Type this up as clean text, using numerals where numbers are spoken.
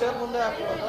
Sir, munde aapko